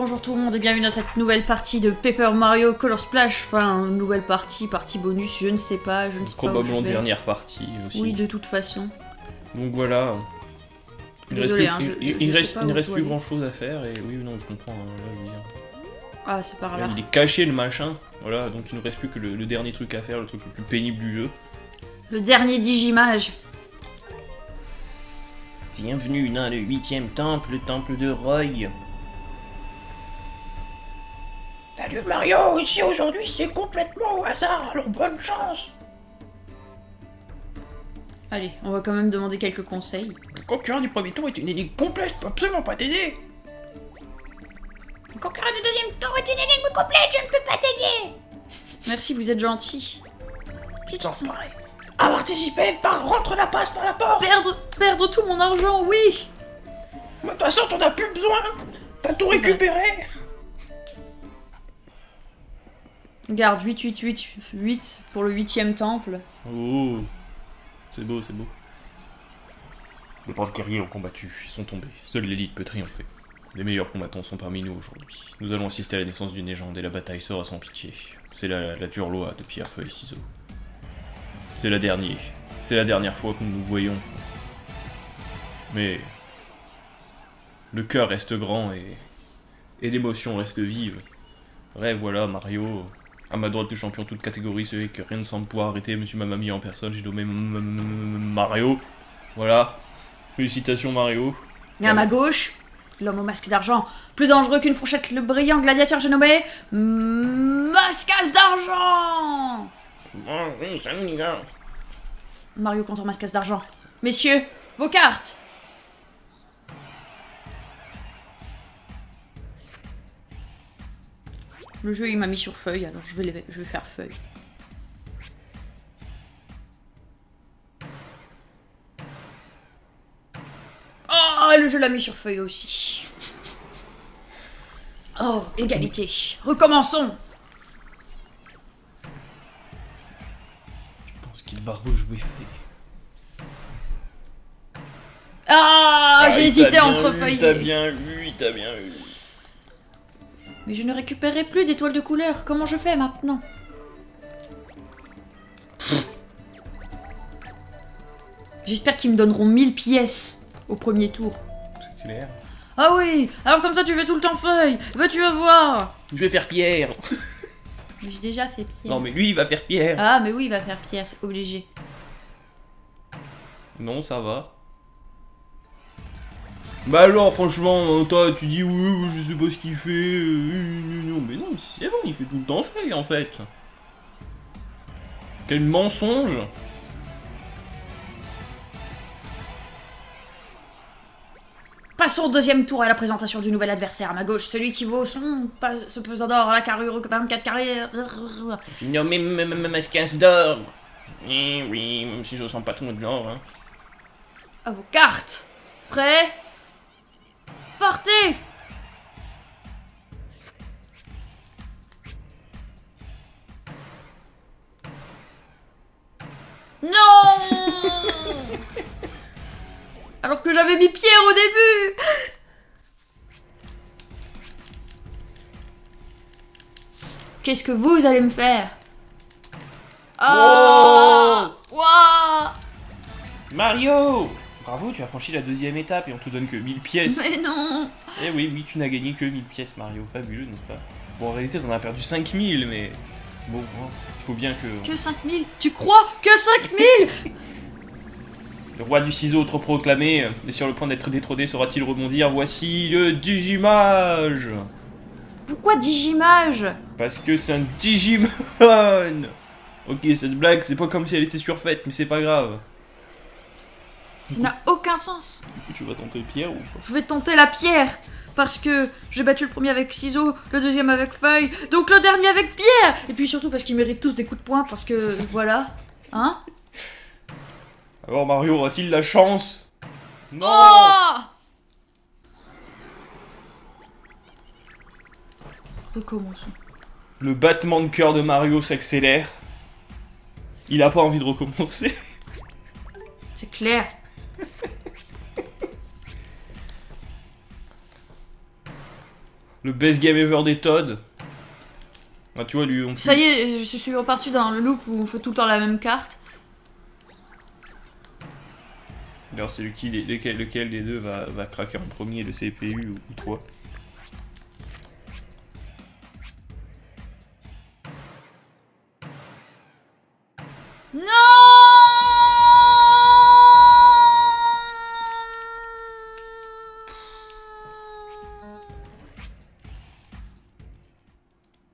Bonjour tout le monde et bienvenue dans cette nouvelle partie de Paper Mario Color Splash. Enfin, nouvelle partie, partie bonus, je ne sais pas. Probablement dernière partie aussi. Oui, de toute façon. Donc voilà. Désolé, il ne reste plus grand chose à faire et oui, non, je comprends. Ah, c'est par là. Il est caché le machin. Voilà, donc il ne reste plus que le dernier truc à faire, le truc le plus pénible du jeu. Le dernier Digimage. Bienvenue dans le 8e temple, le temple de Roy. Salut Mario, ici aujourd'hui c'est complètement au hasard, alors bonne chance. Allez, on va quand même demander quelques conseils. Le concurrent du premier tour est une énigme complète, je peux absolument pas t'aider. Le concurrent du deuxième tour est une énigme complète, je ne peux pas t'aider. Merci, vous êtes gentil. Petite chance pareil. À participer, rentre la passe par la porte. Perdre tout mon argent, oui. De toute façon, t'en as plus besoin. T'as tout récupéré. Regarde, 8 pour le 8e temple. Oh, c'est beau, c'est beau. Les grands guerriers ont combattu, ils sont tombés. Seule l'élite peut triompher. Les meilleurs combattants sont parmi nous aujourd'hui. Nous allons assister à la naissance d'une légende et la bataille sera sans pitié. C'est la dure loi de pierre, feuille, ciseaux. C'est la dernière fois que nous nous voyons. Mais le cœur reste grand et l'émotion reste vive. Ouais, voilà, Mario. À ma droite, le champion toute catégorie, celui que rien ne semble pouvoir arrêter. Monsieur Mamami en personne, j'ai nommé Mario. Voilà. Félicitations, Mario. Et à ma gauche, l'homme au masque d'argent. Plus dangereux qu'une fourchette, le brillant gladiateur, j'ai nommé Mascasse d'argent. Mario contre Mascasse d'argent. Messieurs, vos cartes. Le jeu il m'a mis sur feuille, alors je vais faire feuille. Oh, le jeu l'a mis sur feuille aussi. Oh, égalité. Recommençons. Je pense qu'il va rejouer feuille. Ah, j'ai hésité entre feuilles. T'as bien eu. Mais je ne récupérais plus d'étoiles de couleur. Comment je fais maintenant? J'espère qu'ils me donneront 1000 pièces au premier tour. C'est clair. Ah oui. Alors comme ça tu veux tout le temps feuille. Bah tu vas voir. Je vais faire pierre. Mais j'ai déjà fait pierre. Non mais lui il va faire pierre. Ah mais oui il va faire pierre, c'est obligé. Non ça va. Bah alors franchement, toi tu dis oui, je sais pas ce qu'il fait, non mais non, c'est bon, il fait tout le temps feuille en fait. Quel mensonge. Passons au deuxième tour à la présentation du nouvel adversaire. À ma gauche, celui qui vaut son pesant d'or à la carrure 24 carrés. Non mais Mascasse d'or. Eh oui, même si je sens pas trop de l'or. Hein. À vos cartes. Prêt ? Partez ! Non ! Alors que j'avais mis pierre au début. Qu'est-ce que vous allez me faire ? Oh ! Wow ! Mario ! Bravo, tu as franchi la deuxième étape et on te donne que 1000 pièces. Mais non. Eh oui, tu n'as gagné que 1000 pièces, Mario. Fabuleux, n'est-ce pas? Bon, en réalité, t'en as perdu 5000, mais... Bon, il faut bien que... Que 5000? Tu crois que 5000? Le roi du ciseau, trop proclamé, et sur le point d'être détrôné, saura-t-il rebondir? Voici le Digimage. Pourquoi Digimage? Parce que c'est un Digimon. Ok, cette blague, c'est pas comme si elle était surfaite, mais c'est pas grave. Ça n'a aucun sens. Du coup, tu vas tenter pierre ou pas? Je vais tenter la pierre. Parce que j'ai battu le premier avec ciseaux, le deuxième avec feuille, donc le dernier avec pierre. Et puis surtout parce qu'ils méritent tous des coups de poing. Parce que voilà. Hein? Alors Mario aura-t-il la chance? Non. Oh, recommençons. Le battement de cœur de Mario s'accélère. Il a pas envie de recommencer. C'est clair. Le best game ever des Toad. Ah, tu vois, lui, on... Ça y est, je suis reparti dans le loop où on fait tout le temps la même carte. D'ailleurs, c'est lequel des deux va craquer en premier, le CPU ou toi? Non!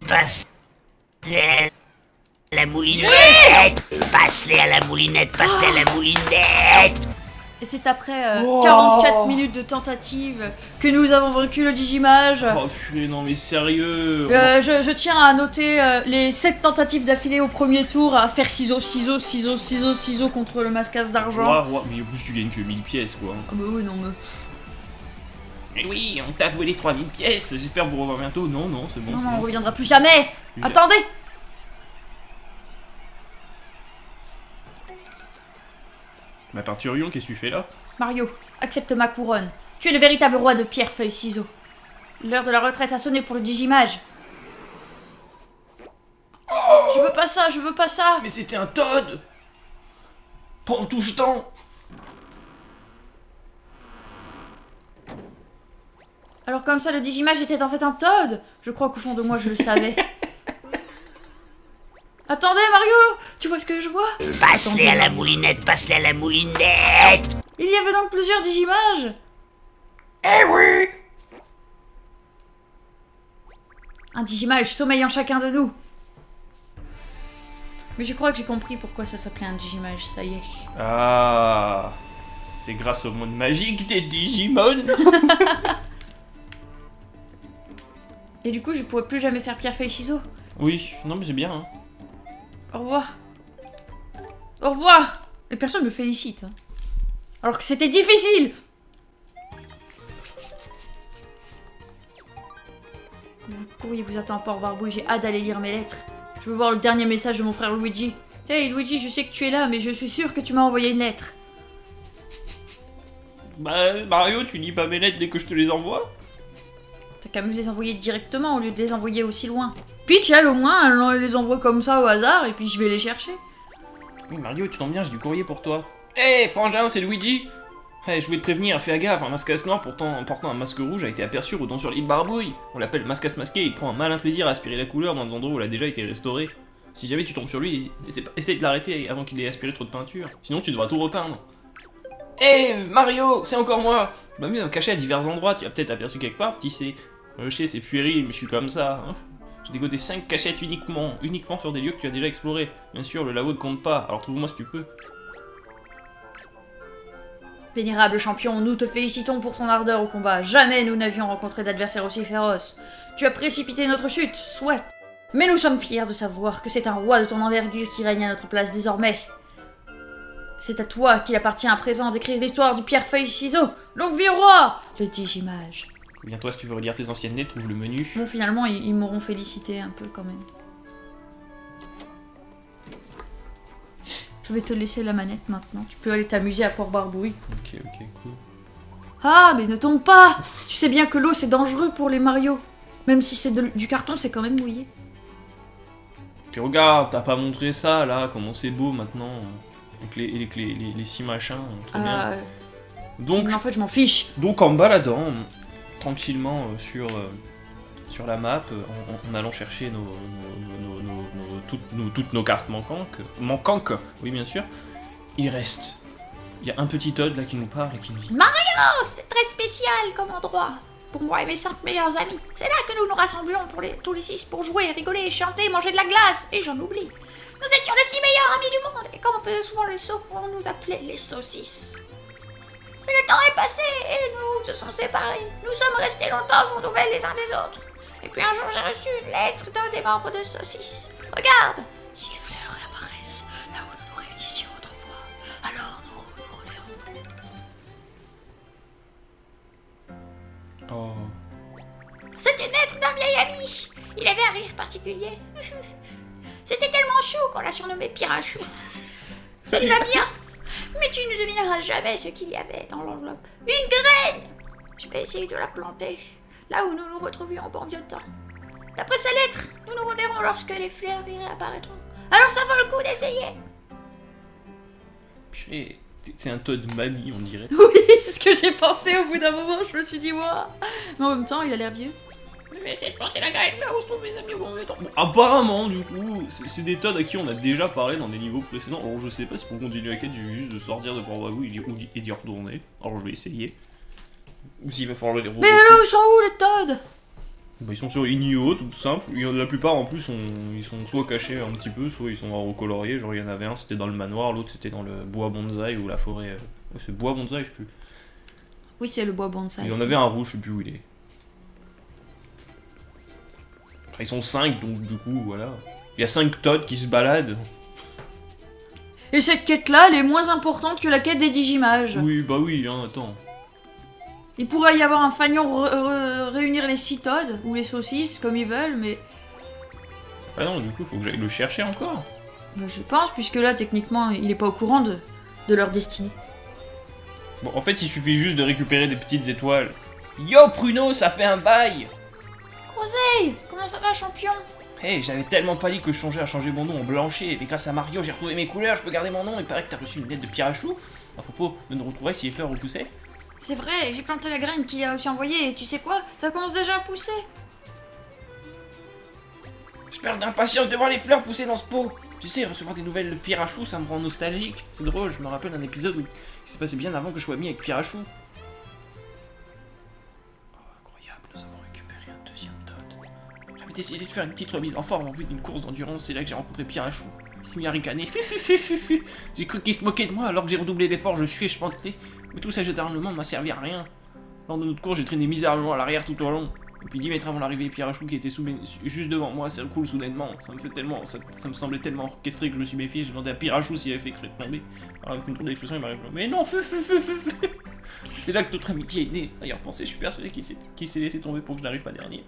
Passe-les à la moulinette, passe-les à la moulinette. Et c'est après 44 minutes de tentative que nous avons vaincu le Digimage. Oh purée, non mais sérieux. Je tiens à noter les 7 tentatives d'affilée au premier tour à faire ciseaux contre le mascasse d'argent. Ouah, mais au plus tu gagnes que 1000 pièces quoi. Ah bah oui, non mais... Mais oui, on t'a volé 3000 pièces, j'espère vous revoir bientôt. Non, non, c'est bon. Non, on reviendra plus jamais. Attendez. Ma Peinturion, qu'est-ce que tu fais là? Mario, accepte ma couronne. Tu es le véritable roi de pierre, feuille, ciseaux. L'heure de la retraite a sonné pour le Digimage. Oh, je veux pas ça, je veux pas ça. Mais c'était un Toad. Prends tout ce temps. Alors comme ça, le Digimage était en fait un Toad. Je crois qu'au fond de moi, je le savais. Attendez, Mario! Tu vois ce que je vois? Passe-les à la moulinette, passe-les à la moulinette! Il y avait donc plusieurs Digimages! Eh oui! Un Digimage sommeille en chacun de nous! Mais je crois que j'ai compris pourquoi ça s'appelait un Digimage, ça y est. Ah! C'est grâce au monde magique des Digimon! Et du coup, je pourrais plus jamais faire pierre-feuille-ciseaux? Oui, non mais c'est bien, hein. Au revoir. Au revoir. Et personne me félicite. Hein. Alors que c'était difficile. Vous courriez vous attend pas, Barbouille. J'ai hâte d'aller lire mes lettres. Je veux voir le dernier message de mon frère Luigi. Hey Luigi, je sais que tu es là, mais je suis sûre que tu m'as envoyé une lettre. Bah Mario, tu lis pas mes lettres dès que je te les envoie? T'as qu'à me les envoyer directement au lieu de les envoyer aussi loin. Peach, elle, au moins, elle les envoie comme ça au hasard, et puis je vais les chercher. Oui, Mario, tu t'en viens, j'ai du courrier pour toi. Hé, frangin, c'est Luigi. Hey, je voulais te prévenir, fais gaffe, un mascasse noir portant un masque rouge a été aperçu au don sur l'île de Barbouille. On l'appelle mascasse masqué, il prend un malin plaisir à aspirer la couleur dans des endroits où elle a déjà été restaurée. Si jamais tu tombes sur lui, essaie de l'arrêter avant qu'il ait aspiré trop de peinture, sinon tu devras tout repeindre. Hé, Mario, c'est encore moi. Bah mieux, caché à divers endroits, tu as peut-être aperçu quelque part, tu sais. Je sais, c'est puéril, mais je suis comme ça, hein. J'ai dégoté 5 cachettes uniquement sur des lieux que tu as déjà explorés. Bien sûr, le labo ne compte pas, alors trouve-moi si tu peux. Vénérable champion, nous te félicitons pour ton ardeur au combat. Jamais nous n'avions rencontré d'adversaire aussi féroce. Tu as précipité notre chute, soit. Mais nous sommes fiers de savoir que c'est un roi de ton envergure qui règne à notre place désormais. C'est à toi qu'il appartient à présent d'écrire l'histoire du pierre-feuille-ciseau. Longue vie au roi, le Digimage. Ou bien toi, si tu veux relire tes anciennes lettres, trouve le menu. Bon, finalement, ils m'auront félicité un peu, quand même. Je vais te laisser la manette, maintenant. Tu peux aller t'amuser à Port-Barbouille. Ok, ok, cool. Ah, mais ne tombe pas. Tu sais bien que l'eau, c'est dangereux pour les Mario. Même si c'est du carton, c'est quand même mouillé. Et regarde, t'as pas montré ça, là. Comment c'est beau, maintenant. Avec les 6 machins, trop bien. Donc, mais en fait, je m'en fiche. Donc, en baladant... tranquillement sur la map, en allant chercher toutes nos cartes manquantes, oui bien sûr, il reste. Il y a un petit Toad là qui nous parle et qui nous dit « Mario, c'est très spécial comme endroit pour moi et mes 5 meilleurs amis. C'est là que nous nous rassemblons tous les 6 pour jouer, rigoler, chanter, manger de la glace. Et j'en oublie. Nous étions les 6 meilleurs amis du monde et comme on faisait souvent les sauts, on nous appelait les saucisses. » Mais le temps est passé et nous se sommes séparés. Nous sommes restés longtemps sans nouvelles les uns des autres. Et puis un jour, j'ai reçu une lettre d'un des membres de Saucisse. Regarde, si les fleurs réapparaissent là où nous nous réunissions autrefois, alors nous reverrons. Oh. C'est une lettre d'un vieil ami. Il avait un rire particulier. C'était tellement chou qu'on l'a surnommé Pirachou. Ça lui va bien. Mais tu ne devineras jamais ce qu'il y avait dans l'enveloppe. Une graine! Je vais essayer de la planter. là où nous nous retrouvions en vieux temps. D'après sa lettre, nous nous reverrons lorsque les fleurs y réapparaîtront. Alors ça vaut le coup d'essayer. Puis c'est un Toad mamie, on dirait. Oui, c'est ce que j'ai pensé au bout d'un moment. Je me suis dit, waouh. Mais en même temps, il a l'air vieux. Je vais essayer de planter la graine là où se trouvent mes amis. Apparemment, du coup, c'est des Toads à qui on a déjà parlé dans des niveaux précédents. Alors je sais pas si pour continuer la quête, j'ai juste de sortir de Paravagou et d'y retourner. Alors je vais essayer. Ou s'il va falloir les retrouver. Mais là, ils sont où les Toads? Bah, ils sont sur Inio, tout simple. La plupart en plus, ils sont soit cachés un petit peu, soit ils sont recoloriés. Genre, il y en avait un, c'était dans le manoir, l'autre c'était dans le bois bonsaï ou la forêt. C'est bois bonsaï, je sais plus. Oui, c'est le bois bonsaï. Il y en avait un rouge, je sais plus où il est. Ils sont 5, donc du coup, voilà. Il y a 5 Toads qui se baladent. Et cette quête-là, elle est moins importante que la quête des Digimages. Oui, bah oui, hein, attends. Il pourrait y avoir un fanion réunir les 6 Toads, ou les saucisses, comme ils veulent, mais... Ah non, du coup, faut que j'aille le chercher encore. Bah, je pense, puisque là, techniquement, il est pas au courant de leur destinée. Bon, en fait, il suffit juste de récupérer des petites étoiles. Yo, Pruno, ça fait un bail. Conseil, comment ça va, champion? Hey, j'avais tellement pas dit que je songeais à changer mon nom en Blanchet, mais grâce à Mario, j'ai retrouvé mes couleurs, je peux garder mon nom, il paraît que t'as reçu une lettre de Pirachou. À propos, de nous retrouver si les fleurs repoussaient. C'est vrai, j'ai planté la graine qu'il a aussi envoyée, et tu sais quoi? Ça commence déjà à pousser. Je meurs d'impatience de voir les fleurs pousser dans ce pot. Tu sais, recevoir des nouvelles de Pirachou, ça me rend nostalgique. C'est drôle, je me rappelle d'un épisode où il s'est passé bien avant que je sois ami avec Pirachou. Oh, incroyable, nous avons récupéré un deuxième Toad. J'avais décidé de faire une petite remise en forme en vue d'une course d'endurance, c'est là que j'ai rencontré Pirachou. Il s'est mis à ricaner. J'ai cru qu'il se moquait de moi, alors que j'ai redoublé l'effort, je suis et je pantelais. Mais tout cet armement m'a servi à rien. Lors de notre cours, j'ai traîné misérablement à l'arrière tout au long. Et puis 10 mètres avant l'arrivée, Pirachou qui était juste devant moi, ça coule soudainement. Ça me semblait tellement orchestré que je me suis méfié. J'ai demandé à Pirachou s'il avait fait exprès de tomber. Alors avec une tour d'expression, il m'a répondu. Mais non, c'est là que notre amitié est née. D'ailleurs, pensez, je suis persuadé qu'il s'est laissé tomber pour que je n'arrive pas dernier.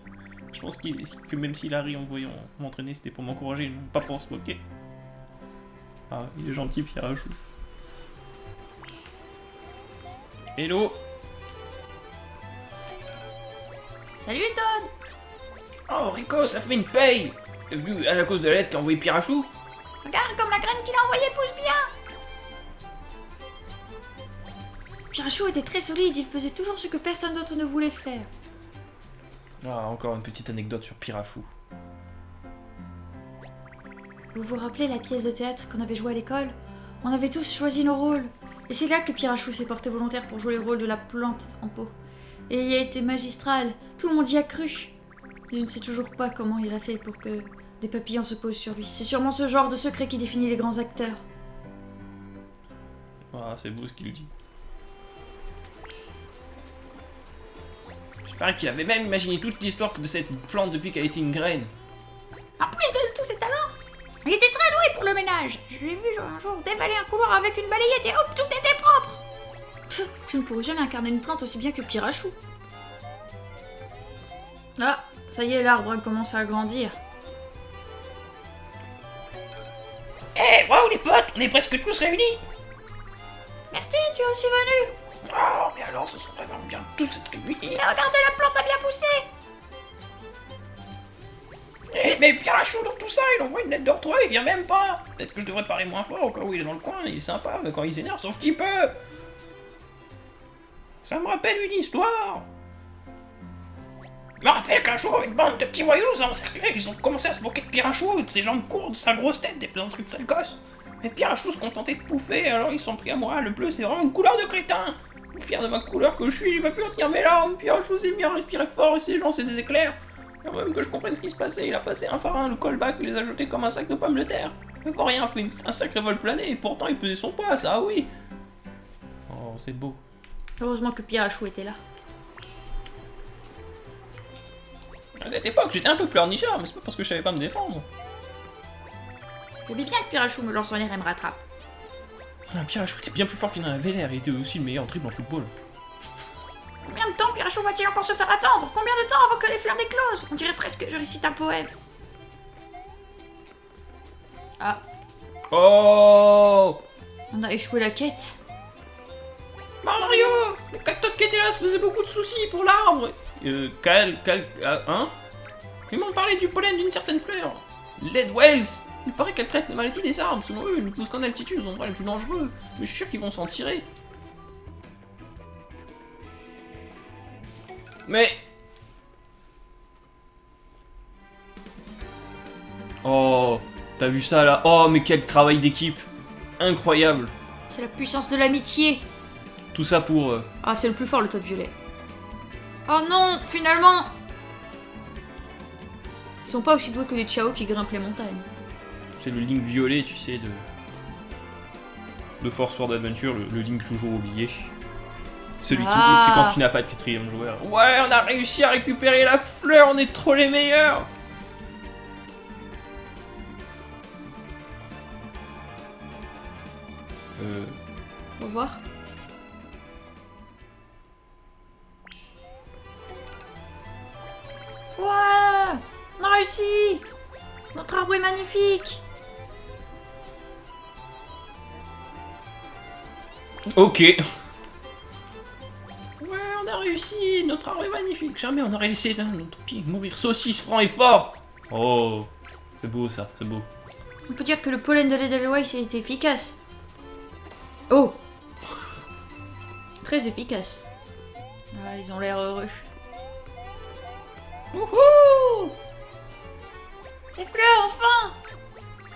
Je pense que même s'il a ri en voyant m'entraîner, c'était pour m'encourager, non pas pour se moquer. Ah, il est gentil, Pirachou. Hello. Salut Toad. Oh Rico, ça fait une paye. T'es venu à la cause de la lettre qu'a envoyé Pirachou? Regarde comme la graine qu'il a envoyée pousse bien. Pirachou était très solide, il faisait toujours ce que personne d'autre ne voulait faire. Ah, encore une petite anecdote sur Pirachou. Vous vous rappelez la pièce de théâtre qu'on avait jouée à l'école? On avait tous choisi nos rôles. Et c'est là que Pirachou s'est porté volontaire pour jouer le rôle de la plante en pot. Et il a été magistral, tout le monde y a cru. Je ne sais toujours pas comment il a fait pour que des papillons se posent sur lui. C'est sûrement ce genre de secret qui définit les grands acteurs. Ah, c'est beau ce qu'il dit. Je parie qu'il avait même imaginé toute l'histoire de cette plante depuis qu'elle était une graine. En plus de tous ses talents, il était très doué pour le ménage. Je l'ai vu un jour dévaler un couloir avec une balayette et hop, tout était propre. Pff, je ne pourrais jamais incarner une plante aussi bien que Pirachou. Ah, ça y est, l'arbre commence à grandir. Eh, hey, waouh les potes, on est presque tous réunis. Bertie, tu es aussi venu. Oh, mais alors, ce sont vraiment bien tous réunis. Et regardez, la plante a bien poussé. Mais Pirachou dans tout ça, il envoie une lettre de retour, il vient même pas. Peut-être que je devrais parler moins fort au cas où il est dans le coin, il est sympa, mais quand il s'énerve, sauf qu'il peut. Ça me rappelle une histoire. Je me rappelle qu'un jour, une bande de petits voyous nous a encerclés, ils ont commencé à se moquer de Pirachou, de ses jambes courtes, de sa grosse tête, des plaisanteries de sale gosse. Mais Pirachou se contentait de pouffer, alors ils sont pris à moi, le bleu c'est vraiment une couleur de crétin. Fier de ma couleur que je suis, il m'a pu retenir mes larmes, Pirachou s'est mis à respirer fort et ses gens c'est des éclairs. Avant même que je comprenne ce qui se passait, il a passé un farin, le callback, il les a jetés comme un sac de pommes de terre. Mais pour rien, fait un sacré vol plané, et pourtant il pesait son poids, ça oui. Oh, c'est beau. Heureusement que Pirachou était là. À cette époque, j'étais un peu pleurnichard, mais c'est pas parce que je savais pas me défendre. Je veux bien que Pirachou me lance en l'air et me rattrape. Ah, Pirachou était bien plus fort qu'il n'en avait l'air, il était aussi le meilleur en dribble en football. Combien de temps Pirachou va-t-il encore se faire attendre? Combien de temps avant que les fleurs n'éclosent? On dirait presque que je récite un poème. Ah. Oh. On a échoué la quête. Mario, les 4 toads qui étaient là se faisaient beaucoup de soucis pour l'arbre. Hein? Ils m'ont parlé du pollen d'une certaine fleur. Lead Wales. Il paraît qu'elle traite la maladie des arbres. Selon eux, ils ne poussent qu'en altitude, les endroits les plus dangereux. Mais je suis sûr qu'ils vont s'en tirer. Mais... Oh, t'as vu ça là? Oh, mais quel travail d'équipe! Incroyable! C'est la puissance de l'amitié! Tout ça pour... Ah, c'est le plus fort, le Toad violet. Oh non, finalement! Ils sont pas aussi doués que les Chao qui grimpent les montagnes. C'est le Link violet, tu sais, de Force World Adventure, le Link toujours oublié. Celui qui... C'est quand tu n'as pas de quatrième joueur. Ouais, on a réussi à récupérer la fleur, on est trop les meilleurs! Au revoir. Ouais! On a réussi! Notre arbre est magnifique! Ok. Ouais, on a réussi! Notre arbre est magnifique! Jamais on aurait laissé notre pied mourir saucisse franc et fort! Oh! C'est beau ça, c'est beau. On peut dire que le pollen de l'Edelweiss c'est efficace. Oh! Très efficace. Ah, ils ont l'air heureux. Wouhou! Les fleurs, enfin!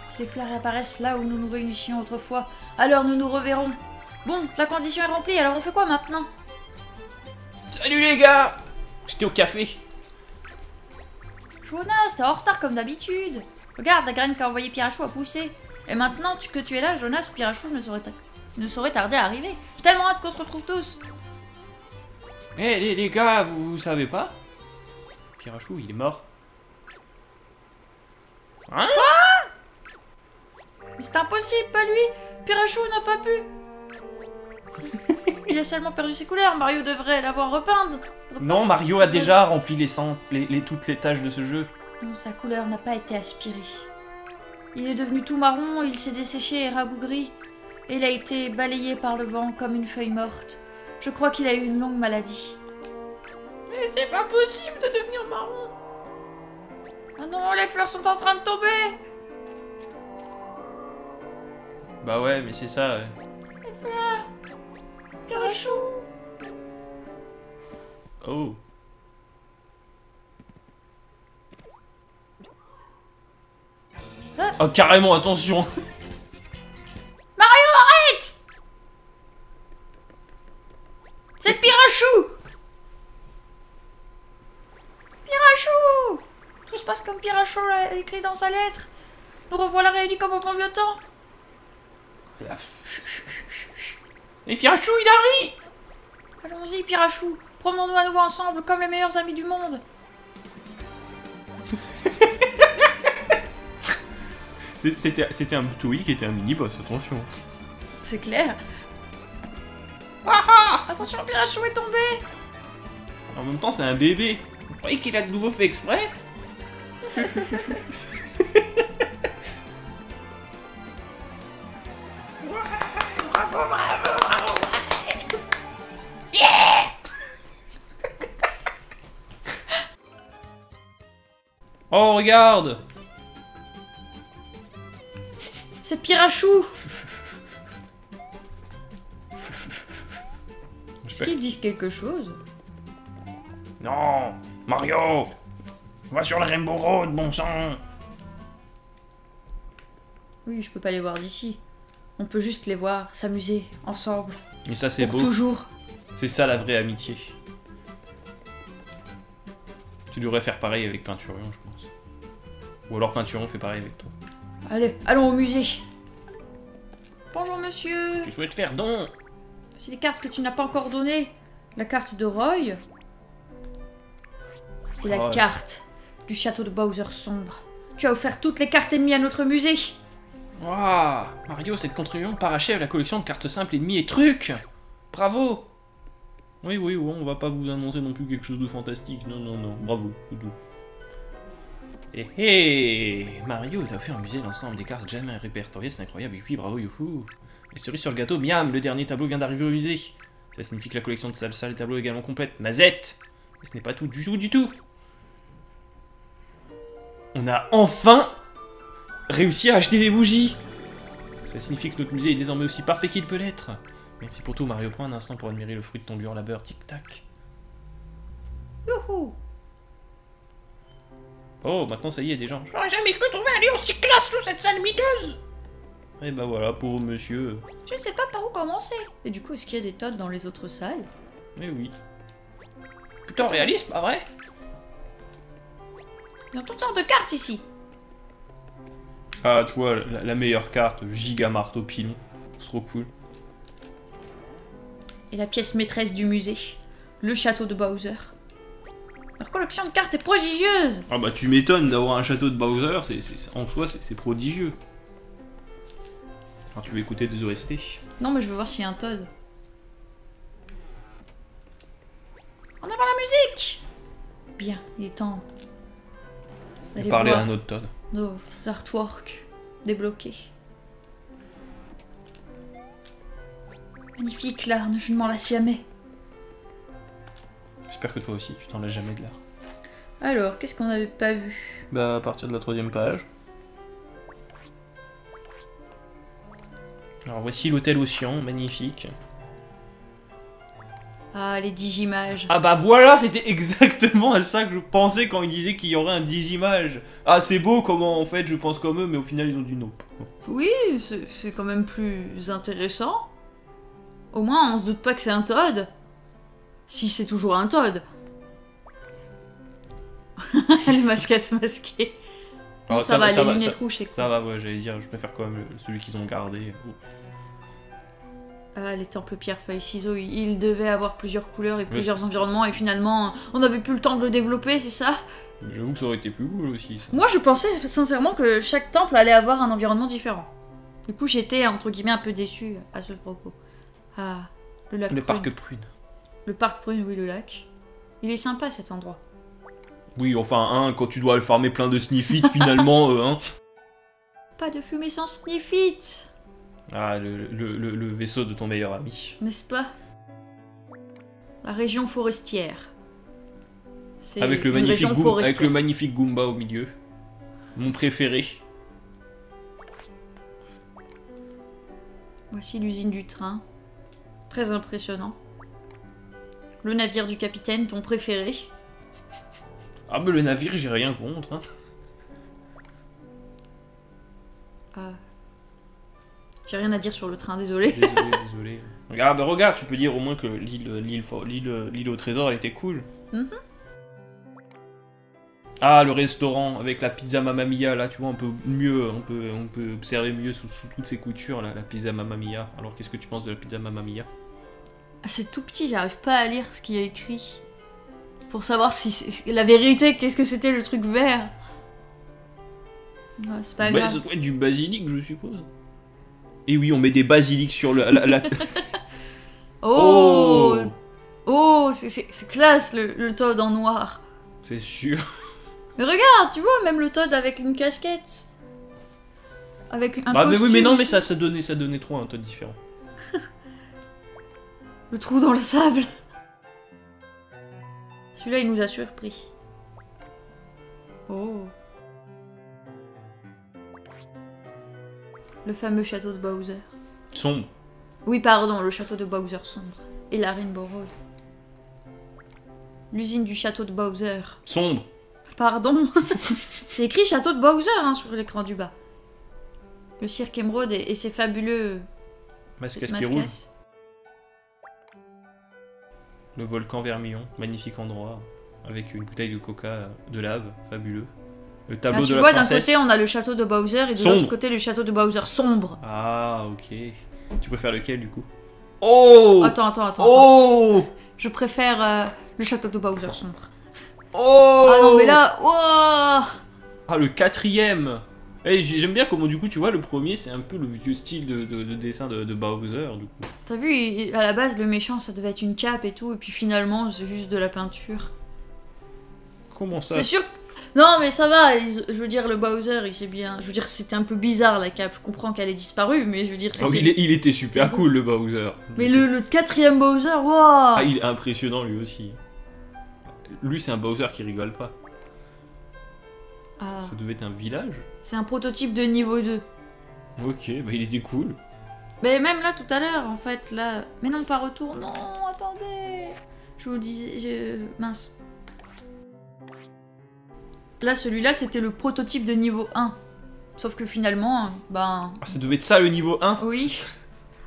Ces fleurs apparaissent là où nous nous réunissions autrefois, alors nous nous reverrons. Bon, la condition est remplie, alors on fait quoi maintenant? Salut les gars! J'étais au café. Jonas, t'es en retard comme d'habitude. Regarde, la graine qu'a envoyé Pirachou a poussé. Et maintenant que tu es là, Jonas, Pirachou ne saurait tarder à arriver. J'ai tellement hâte qu'on se retrouve tous. Eh hey, les gars, vous savez pas? Pirachou, il est mort. Hein? Quoi? Mais c'est impossible, pas lui. Pirachou n'a pas pu. Il a seulement perdu ses couleurs. Mario devrait l'avoir repeinte. Non, Mario a déjà rempli toutes les tâches de ce jeu. Non, sa couleur n'a pas été aspirée. Il est devenu tout marron, il s'est desséché et rabougri. Il a été balayé par le vent comme une feuille morte. Je crois qu'il a eu une longue maladie. Mais c'est pas possible de devenir marron. Ah non, les fleurs sont en train de tomber. Bah ouais, mais c'est ça. Ouais. Les fleurs. Pirachou. Oh. Ah. Oh, carrément, attention. C'est Pirachou! Pirachou! Tout se passe comme Pirachou l'a écrit dans sa lettre. Nous revoilà réunis comme au bon vieux temps. Mais Pirachou, il a ri! Allons-y, Pirachou. Promenons-nous à nouveau ensemble comme les meilleurs amis du monde. C'était un Butouille qui était un mini-boss, attention. C'est clair. Ah ah! Attention, le Pirachou est tombé! En même temps, c'est un bébé. Vous croyez qu'il a de nouveau fait exprès? Bravo, bravo, bravo! Yeah! Oh, regarde! C'est Pirachou! Est-ce qu'ils disent quelque chose? Non, Mario, va sur le Rainbow Road, bon sang. Oui, je peux pas les voir d'ici. On peut juste les voir, s'amuser ensemble. Et ça, c'est beau. Toujours. C'est ça la vraie amitié. Tu devrais faire pareil avec Peinturion, je pense. Ou alors Peinturion fait pareil avec toi. Allez, allons au musée. Bonjour monsieur. Tu souhaites faire don? C'est les cartes que tu n'as pas encore données. La carte de Roy. Et la carte du château de Bowser sombre. Tu as offert toutes les cartes ennemies à notre musée. Waouh, Mario, cette contribution parachève la collection de cartes simples ennemies et trucs. Bravo. Oui, oui, oui, on va pas vous annoncer non plus quelque chose de fantastique. Non, non, non, bravo. Hé, hé, Mario, t'as offert un musée l'ensemble des cartes jamais répertoriées, c'est incroyable. Oui, bravo, youhou. Et cerise sur le gâteau, miam, le dernier tableau vient d'arriver au musée. Ça signifie que la collection de salsa, les tableaux est également complète. Mazette! Mais ce n'est pas tout du tout du tout. On a enfin réussi à acheter des bougies. Ça signifie que notre musée est désormais aussi parfait qu'il peut l'être. Merci pour tout, Mario. Prends un instant pour admirer le fruit de ton dur labeur. Tic-tac. Youhou. Oh, maintenant ça y est, des gens. J'aurais jamais cru trouver un lieu aussi classe sous cette salle miteuse. Et bah voilà, pauvre monsieur. Je ne sais pas par où commencer. Et du coup, est-ce qu'il y a des toads dans les autres salles? Eh oui. Plutôt réaliste, pas vrai? Ils ont toutes sortes de cartes ici. Ah, tu vois, la meilleure carte, giga marteau pilon. C'est trop cool. Et la pièce maîtresse du musée, le château de Bowser. Leur collection de cartes est prodigieuse. Ah bah tu m'étonnes d'avoir un château de Bowser, en soi c'est prodigieux. Alors tu veux écouter des OST? Non mais je veux voir s'il y a un Toad. On a pas la musique. Bien, il est temps d'aller parler à un autre Toad. Nos artworks débloqués. Magnifique l'arne, je ne m'en lasse jamais. J'espère que toi aussi, tu t'en lasses jamais de l'art. Alors, qu'est-ce qu'on n'avait pas vu? Bah, à partir de la 3e page. Alors, voici l'hôtel Océan, magnifique. Ah, les Digimage. Ah bah voilà, c'était exactement à ça que je pensais quand ils disaient qu'il y aurait un Digimage. Ah, c'est beau comment, en fait, je pense comme eux, mais au final, ils ont dit non. Oui, c'est quand même plus intéressant. Au moins, on se doute pas que c'est un Toad. Si c'est toujours un Toad. Le masque à se masquer. Bon, ça va, les lunettes rouges, c'est cool. Ça va, ouais, j'allais dire, je préfère quand même celui qu'ils ont gardé. Oh. Ah, les temples pierre, feuille, ciseaux, ils devaient avoir plusieurs couleurs et plusieurs environnements, et finalement, on n'avait plus le temps de le développer, c'est ça? J'avoue que ça aurait été plus cool aussi. Ça. Moi, je pensais sincèrement que chaque temple allait avoir un environnement différent. Du coup, j'étais, entre guillemets, un peu déçue à ce propos. Ah, le lac. Le parc Prune. Le parc Prune, oui, le lac. Il est sympa cet endroit. Oui, enfin, hein, quand tu dois farmer plein de Snifit, finalement, hein. Pas de fumée sans Snifit. Ah, le vaisseau de ton meilleur ami. N'est-ce pas? La région forestière. C'est avec, avec le magnifique Goomba au milieu. Mon préféré. Voici l'usine du train. Très impressionnant. Le navire du capitaine, ton préféré. Ah mais le navire, j'ai rien contre. Hein. Ah. J'ai rien à dire sur le train, désolé. Désolé, désolé. Ah bah regarde, tu peux dire au moins que l'île au trésor, elle était cool. Ah, le restaurant avec la pizza Mamma Mia, là, tu vois, on peut observer mieux sous toutes ces coutures, là, la pizza Mamma Mia. Alors, qu'est-ce que tu penses de la pizza Mamma Mia? Ah, c'est tout petit, j'arrive pas à lire ce qu'il y a écrit. Pour savoir si c'est la vérité, qu'est-ce que c'était le truc vert? Ouais, c'est pas grave. Ça doit être du basilic, je suppose. Et oui, on met des basilics sur la... Oh! Oh, c'est classe, le Toad en noir. C'est sûr. Mais regarde, tu vois, même le Toad avec une casquette. Avec un costume. Mais oui, mais non, mais ça donnait trop un Toad différent. Le trou dans le sable. Celui-là, il nous a surpris. Oh. Le fameux château de Bowser. Sombre. Oui, pardon, le château de Bowser sombre. Et la Rainbow Road. L'usine du château de Bowser. Sombre. Pardon. C'est écrit château de Bowser, hein, sur l'écran du bas. Le cirque émeraude et ses fabuleux... Masques qui roulent. Le volcan Vermillon, magnifique endroit. Avec une bouteille de coca, de lave, fabuleux. Le tableau de la princesse. Tu vois, d'un côté on a le château de Bowser et de l'autre côté le château de Bowser sombre. Ah, ok. Tu préfères lequel du coup? Oh! Attends. Oh! Je préfère le château de Bowser sombre. Oh! Ah non mais là, oh! Ah, le 4e. J'aime bien comment du coup tu vois le premier c'est un peu le vieux style de dessin de Bowser du coup. T'as vu, à la base le méchant ça devait être une cape et tout et puis finalement c'est juste de la peinture. Comment ça? C'est sûr. Non mais ça va, je veux dire le Bowser il s'est bien... Je veux dire c'était un peu bizarre la cape, je comprends qu'elle est disparue mais je veux dire... il était super cool le Bowser. Mais le 4e Bowser, waouh! Ah, il est impressionnant lui aussi. Lui, c'est un Bowser qui rigole pas. Ah. Ça devait être un village. C'est un prototype de niveau 2. Ok, bah il était cool. Mais même là, tout à l'heure, en fait, là... Mais non, pas retour, non, attendez. Je vous dis... Mince. Là, celui-là, c'était le prototype de niveau 1. Sauf que finalement, ben... Ah, ça devait être ça, le niveau 1? Oui.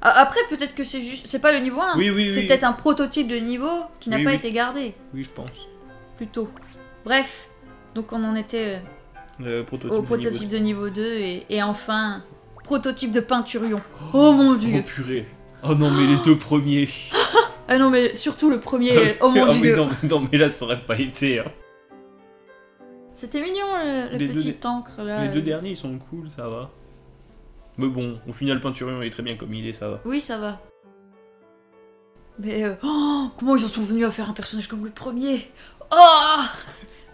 Après, peut-être que c'est juste... C'est pas le niveau 1. Oui, oui, c'est peut-être un prototype de niveau qui n'a pas été gardé. Oui, je pense. Plutôt. Bref. Donc, on en était... Le prototype au prototype de niveau 2 et enfin... Prototype de Peinturion. Oh mon dieu. Oh purée. Oh non mais les deux premiers. Ah non mais surtout le premier. Oh mon dieu. Ah mais non, non mais là ça aurait pas été. Hein. C'était mignon le petit encre là. Les deux derniers ils sont cool, ça va. Mais bon, au final Peinturion il est très bien comme il est, ça va. Oui ça va. Mais oh, comment ils en sont venus à faire un personnage comme le premier? Oh.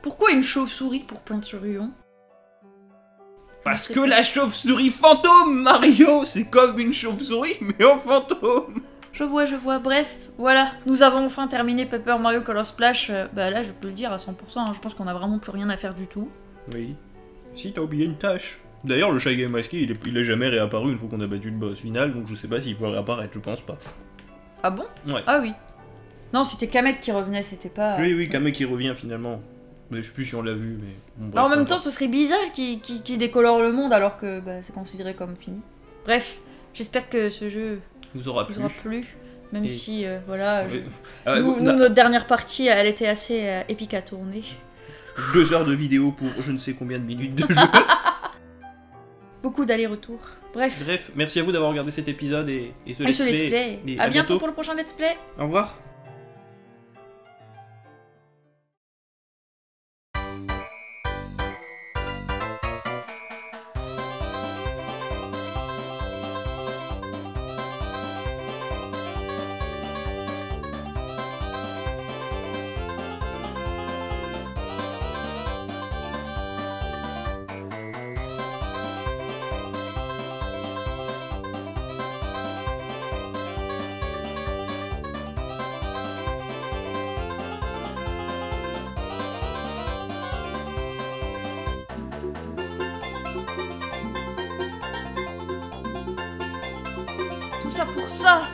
Pourquoi une chauve-souris pour Peinturion? Parce que la chauve-souris fantôme, Mario, c'est comme une chauve-souris, mais en fantôme. Je vois, bref, voilà. Nous avons enfin terminé Paper Mario Color Splash. Bah là, je peux le dire à 100%, hein, je pense qu'on a vraiment plus rien à faire du tout. Oui. Si, t'as oublié une tâche. D'ailleurs, le Shy Game Masqué, il est jamais réapparu une fois qu'on a battu le boss final, donc je sais pas s'il peut réapparaître, je pense pas. Ah bon? Ouais. Ah oui. Non, c'était Kamek qui revenait, c'était pas... Oui, oui, Kamek qui revient finalement. Mais je sais plus si on l'a vu, mais... Bon, bref, en même temps, ce serait bizarre qu'il décolore le monde alors que bah, c'est considéré comme fini. Bref, j'espère que ce jeu vous aura plu. Même si, voilà, nous, notre dernière partie, elle était assez épique à tourner. 2 heures de vidéo pour je ne sais combien de minutes de jeu. Beaucoup d'allers-retours. Bref. Bref, merci à vous d'avoir regardé cet épisode et ce let's play. Et à bientôt pour le prochain let's play. Au revoir. Pour ça